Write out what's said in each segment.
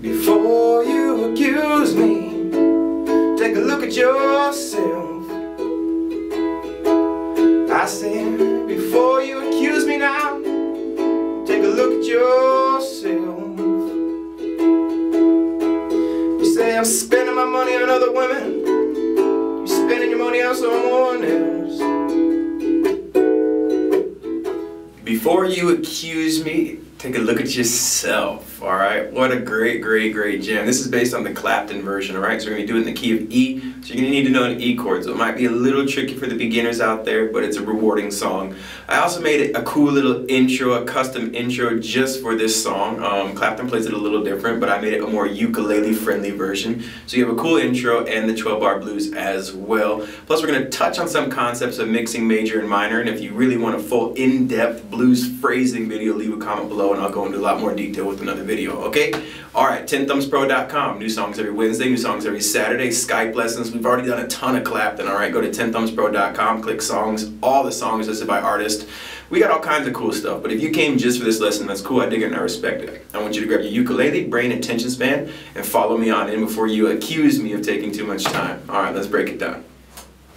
Before you accuse me, take a look at yourself. I said, before you accuse me now, take a look at yourself. You say I'm spending my money on other women, you're spending your money on someone else. Before you accuse me, take a look at yourself, all right? What a great, great, great jam. This is based on the Clapton version, all right? So we're going to do it in the key of E. So you're going to need to know an E chord. So it might be a little tricky for the beginners out there, but it's a rewarding song. I also made a cool little intro, a custom intro just for this song. Clapton plays it a little different, but I made it a more ukulele-friendly version. So you have a cool intro and the 12-bar blues as well. Plus, we're going to touch on some concepts of mixing major and minor, and if you really want a full, in-depth blues phrasing video, leave a comment below. And I'll go into a lot more detail with another video, okay? Alright, TenThumbsPro.com. New songs every Wednesday, new songs every Saturday, Skype lessons. We've already done a ton of Clapton, alright? Go to TenThumbsPro.com, click songs. All the songs listed by artist. We got all kinds of cool stuff, but if you came just for this lesson, that's cool. I dig it and I respect it. I want you to grab your ukulele, brain, attention span, and follow me on in before you accuse me of taking too much time. Alright, let's break it down.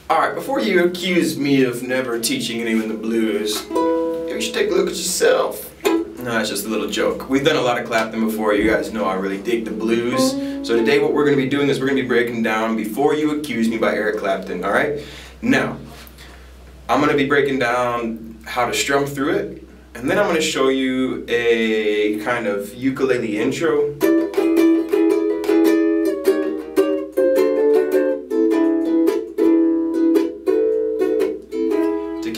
Alright, before you accuse me of never teaching anyone the blues, maybe you should take a look at yourself. No, it's just a little joke. We've done a lot of Clapton before. You guys know I really dig the blues. So today what we're going to be doing is we're going to be breaking down Before You Accuse Me by Eric Clapton, all right? Now, I'm going to be breaking down how to strum through it, and then I'm going to show you a kind of ukulele intro.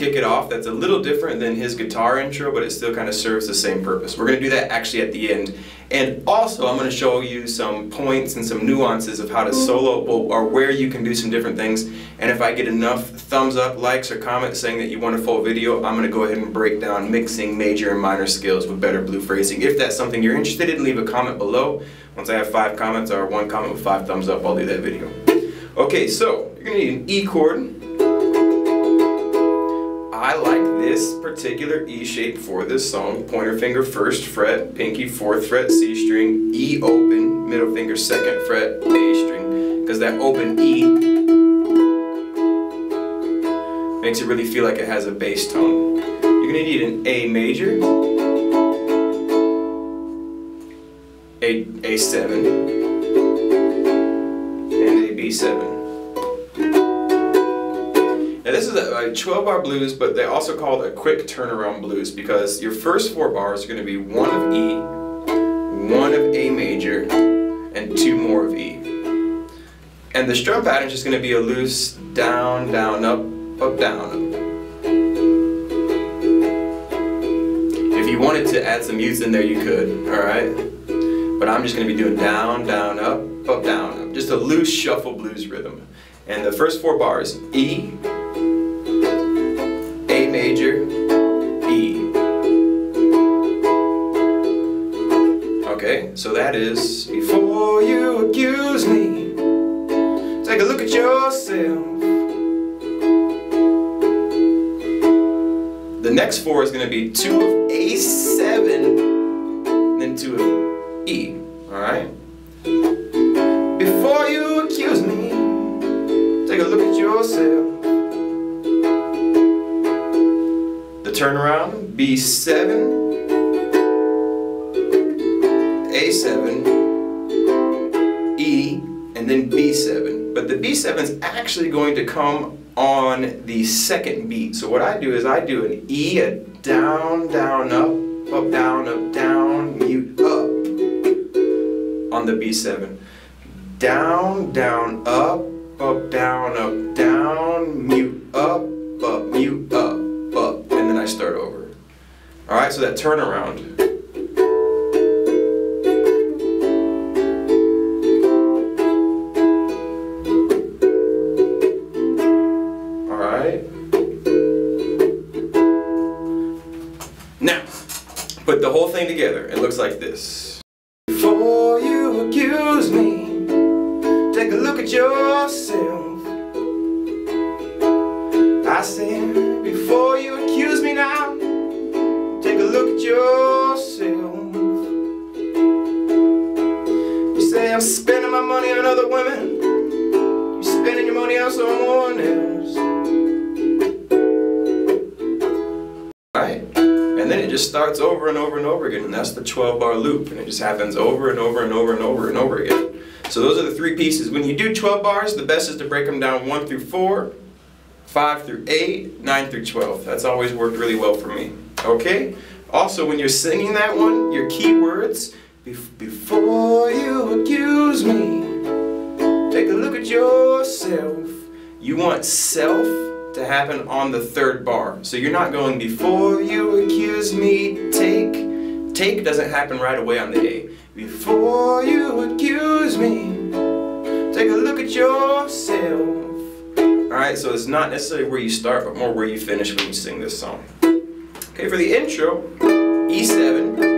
Kick it off. That's a little different than his guitar intro, but it still kind of serves the same purpose. We're going to do that actually at the end. And also I'm going to show you some points and some nuances of how to solo, or where you can do some different things. And if I get enough thumbs up, likes, or comments saying that you want a full video, I'm going to go ahead and break down mixing major and minor scales with better blue phrasing. If that's something you're interested in, leave a comment below. Once I have 5 comments or 1 comment with 5 thumbs up, I'll do that video. Okay, so you're going to need an E chord. I like this particular E shape for this song. Pointer finger 1st fret, pinky 4th fret, C string, E open, middle finger 2nd fret, A string, because that open E makes it really feel like it has a bass tone. You're going to need an A major, A7, and a B7. Now this is a 12-bar blues, but they also call it a quick turnaround blues because your first 4 bars are going to be 1 of E, 1 of A major, and 2 more of E. And the strum pattern is just going to be a loose down, down, up, up, down, up. If you wanted to add some mutes in there, you could, alright? But I'm just going to be doing down, down, up, down, up. Just a loose shuffle blues rhythm. And the first 4 bars, E, major, E. Okay, so that is before you accuse me, take a look at yourself. The next 4 is going to be 2 of A7, then 2 of E, alright? Before you accuse me, take a look at yourself. Turnaround, B7, A7, E, and then B7. But the B7 is actually going to come on the 2nd beat. So what I do is I do an E, a down, down, up, down, mute, up on the B7. Down, down, up, down, mute, up, mute, up. I start over. Alright, so that turnaround. Alright. Now, put the whole thing together. It looks like this. Before you accuse me, take a look at yourself. I said, before you accuse me now, take a look at yourself. I'm spending my money on other women. You're spending your money on someone else. Right? And then it just starts over and over and over again, and that's the 12-bar loop, and it just happens over and over and over and over and over again. So those are the three pieces. When you do 12 bars, the best is to break them down 1 through 4, 5 through 8, 9 through 12. That's always worked really well for me. Okay? Also, when you're singing that one, your key words, before you accuse me, take a look at yourself. You want self to happen on the 3rd bar. So you're not going before you accuse me, take. Take doesn't happen right away on the A. Before you accuse me, take a look at yourself. Alright, so it's not necessarily where you start, but more where you finish when you sing this song. Okay, for the intro, E7.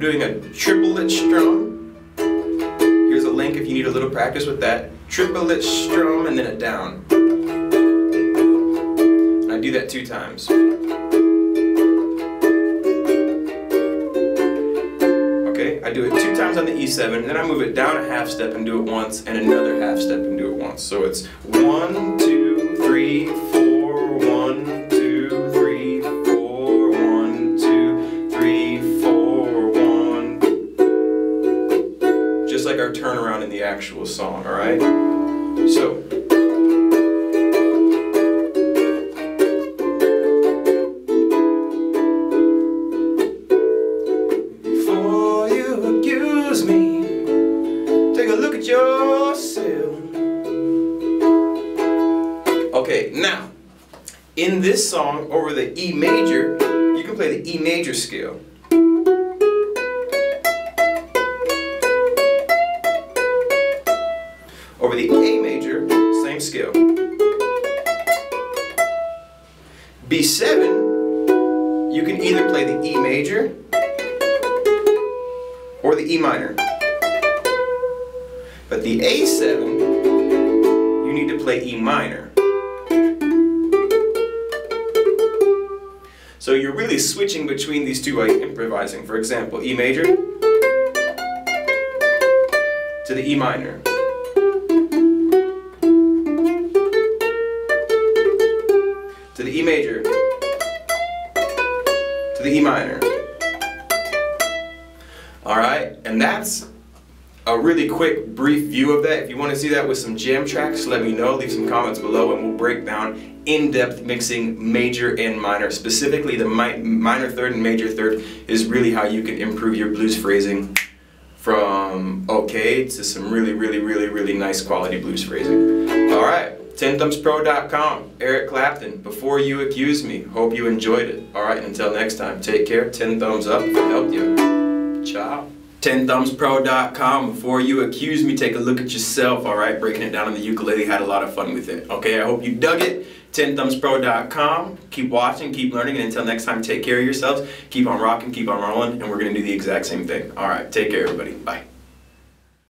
Doing a triplet strum. Here's a link if you need a little practice with that. Triplet strum and then a down. And I do that 2 times. Okay, I do it 2 times on the E7, and then I move it down a half step and do it once, and another half step and do it once. So it's 1, 2, 3, 4, 1, 2, 3, 4, 1, 2, 3, 4, 1, just like our turnaround in the actual song, alright? So, before you accuse me, take a look at yourself. Okay, now, in this song, over the E major, you can play the E major scale. Over the A major, same scale. B7, you can either play the E major or the E minor. But the A7, you need to play E minor. So you're really switching between these two by improvising. For example, E major to the E minor. To the E major, to the E minor. Alright, and that's a really quick, brief view of that. If you want to see that with some jam tracks, let me know. Leave some comments below and we'll break down in-depth mixing major and minor. Specifically, the minor third and major third is really how you can improve your blues phrasing from okay to some really, really, really, really nice quality blues phrasing. Alright. TenThumbsPro.com, Eric Clapton, Before You Accuse Me. Hope you enjoyed it. Alright, until next time, take care. 10 thumbs up if it helped you. Ciao. TenThumbsPro.com, Before You Accuse Me. Take a look at yourself, alright? Breaking it down on the ukulele, had a lot of fun with it. Okay, I hope you dug it. TenThumbsPro.com. Keep watching, keep learning, and until next time, take care of yourselves. Keep on rocking, keep on rolling, and we're going to do the exact same thing. Alright, take care, everybody. Bye.